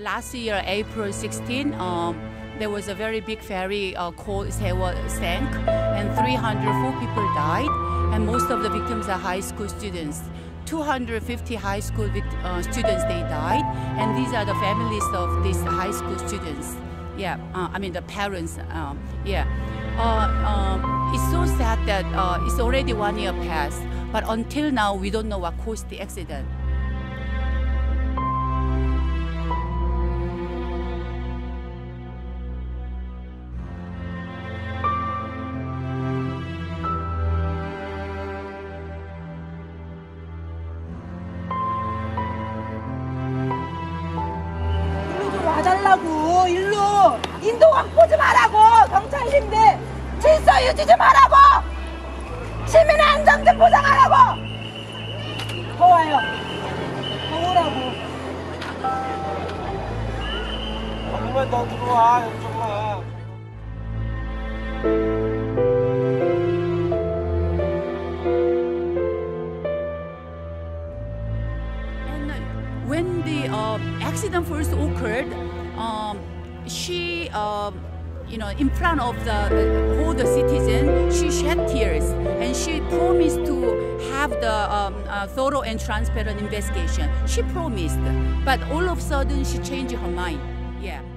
Last year, April 16, there was a very big ferry called Sewol sank, and 304 people died, and most of the victims are high school students. 250 high school students, they died, and these are the families of these high school students. Yeah, I mean the parents, yeah. It's so sad that it's already 1 year past, but until now, we don't know what caused the accident. 일로 인도광 보지 말라고, 경찰님들 질서 유지 좀 하라고, 시민의 안전 좀 보장하라고. 더 와요, 더 오라고. 왜 너 들어와 이쪽으로. And when the accident first occurred, she, you know, in front of the whole the citizen, she shed tears, and she promised to have the thorough and transparent investigation. She promised, but all of a sudden she changed her mind. Yeah.